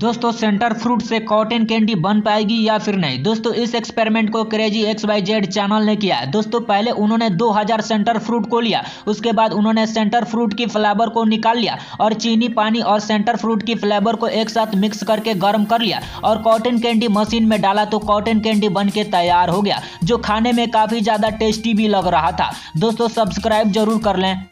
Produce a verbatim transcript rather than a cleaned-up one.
दोस्तों Center Fruit से cotton candy बन पाएगी या फिर नहीं। दोस्तों इस एक्सपेरिमेंट को Crazy X Y Z channel ने किया। दोस्तों पहले उन्होंने दो हज़ार सेंटर फ्रूट को लिया, उसके बाद उन्होंने सेंटर फ्रूट की फ्लेवर को निकाल लिया और चीनी पानी और सेंटर फ्रूट की फ्लेवर को एक साथ मिक्स करके गर्म कर लिया और कॉटन कैंडी मशीन में डाला तो कॉटन कैंडी बन के तैयार हो गया, जो खाने में काफ़ी ज़्यादा टेस्टी भी लग रहा था। दोस्तों सब्सक्राइब जरूर कर लें।